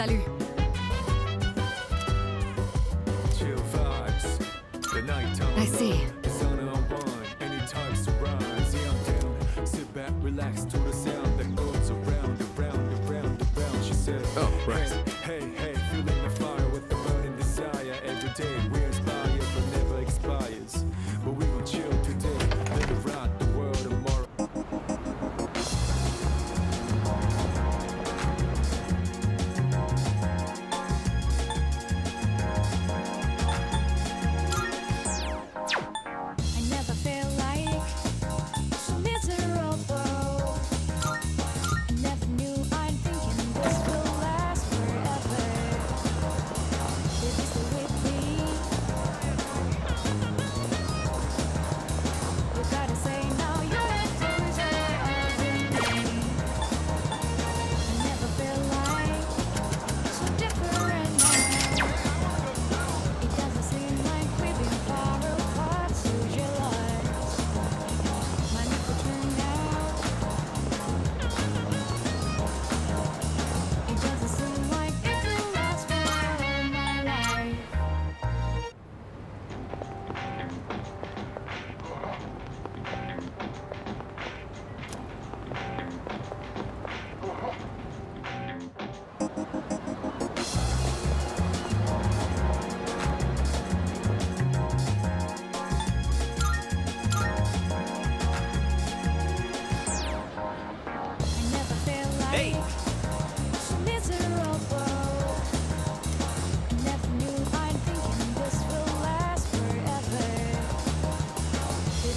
Salut. I see. Oh, right. Hey, feeling the fire with the burning desire. Every day we're inspired but never expires. But we will chill today, never rock the world tomorrow. I never feel like so miserable. I never knew I'm thinking this will last forever. It is the way we gotta say now you're a loser of me. I never feel like so different now. It doesn't seem like we've been far apart to realize my life will turn out. It doesn't seem like it will last for all my life. I never feel like so miserable. I never knew I'm thinking this will last forever. It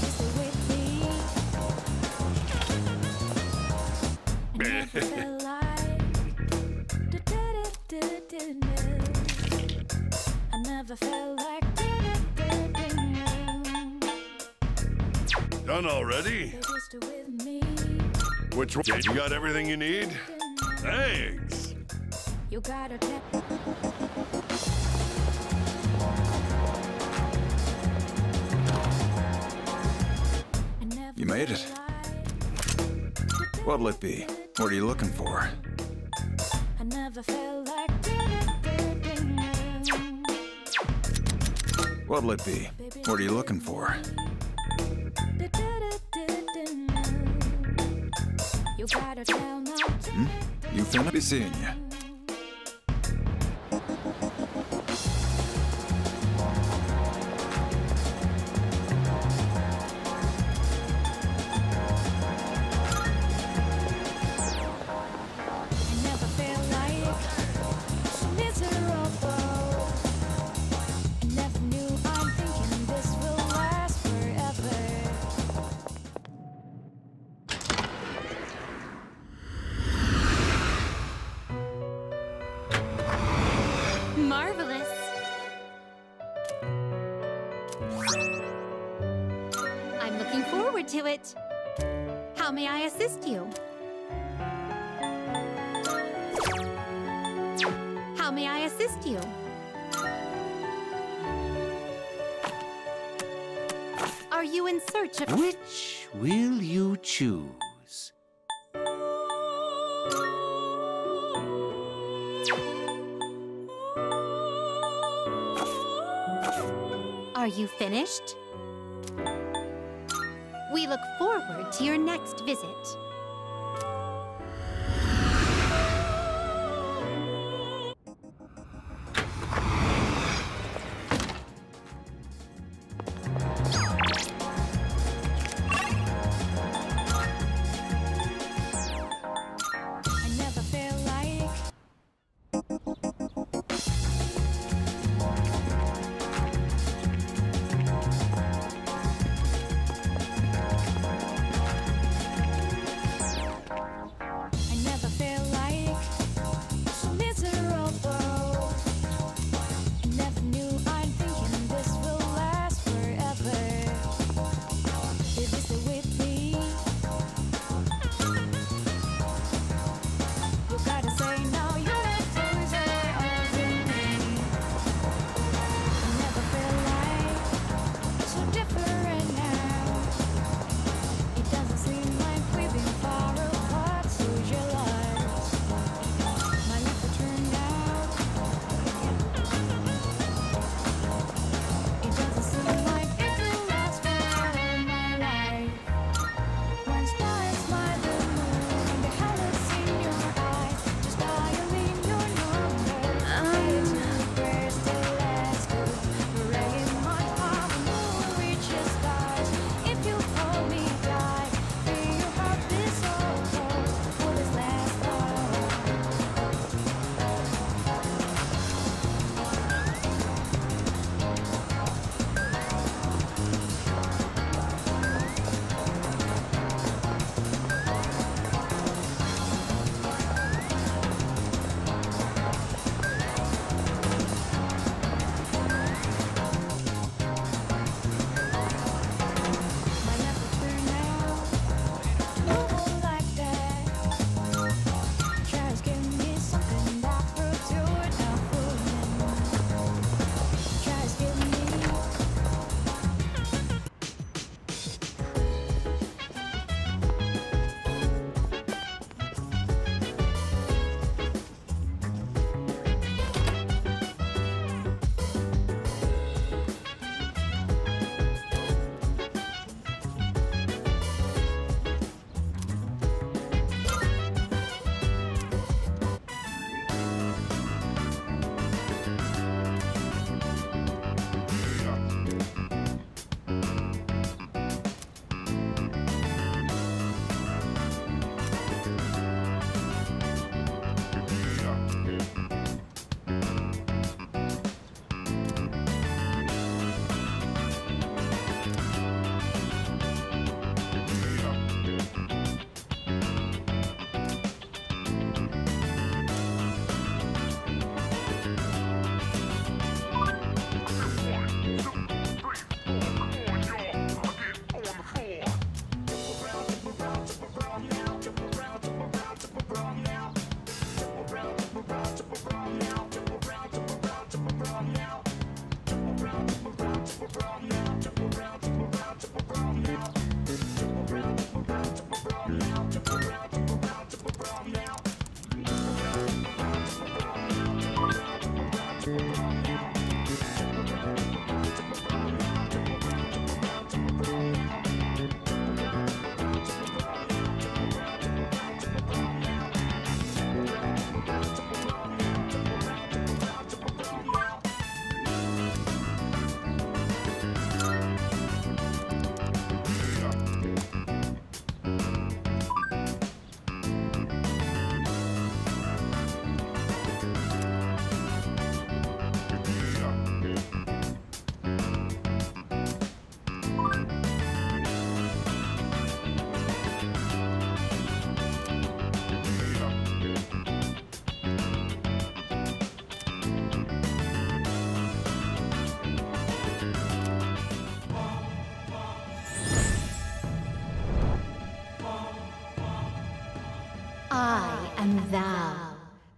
is the way we never feel like I never feel like Done already? It is the with me. Which one? You got everything you need? Thanks! You gotta tap. You made it. What'll it be? What are you looking for? I never felt like What'll it be? What are you looking for? You gotta tell now. You finna be seeing ya. I never feel like so miserable. I never knew I'm thinking this will last forever. Marvelous. I'm looking forward to it. How may I assist you? How may I assist you? Are you in search of... Which will you choose? Are you finished? We look forward to your next visit. I never feel like I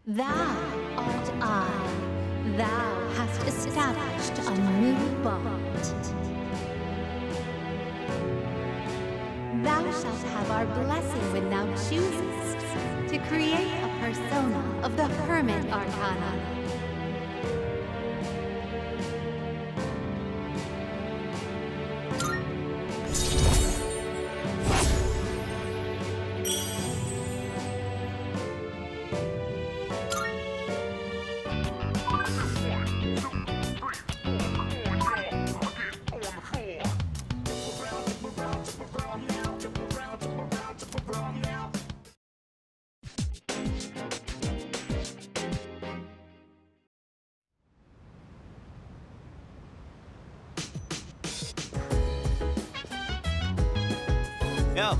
Thou art I. Thou hast established a new bond. Thou shalt have our blessing when thou choosest to create a persona of the Hermit Arcana. No.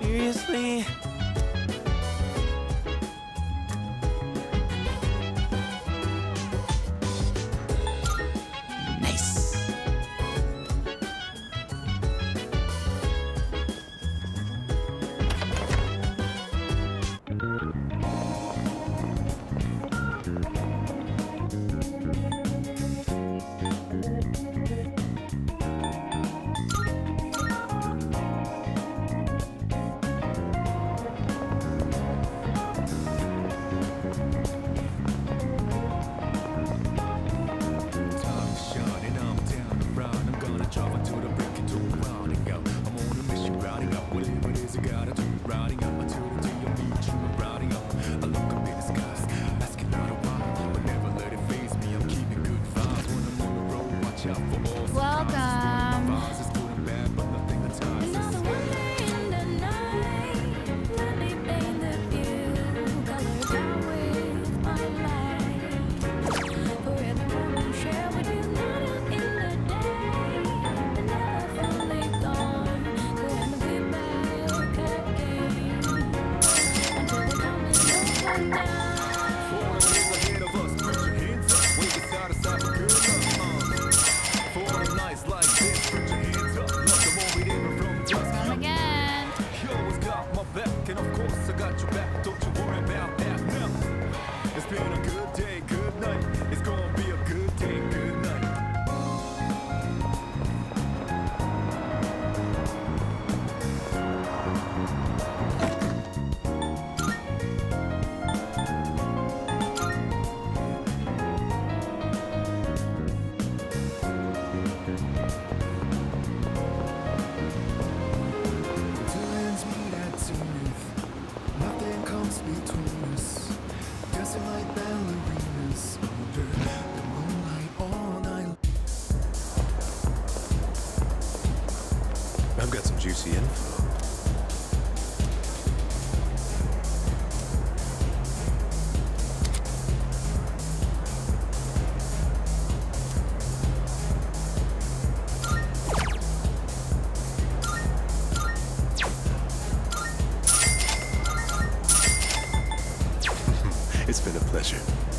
Seriously? Nice. I've got some juicy info. It's been a pleasure.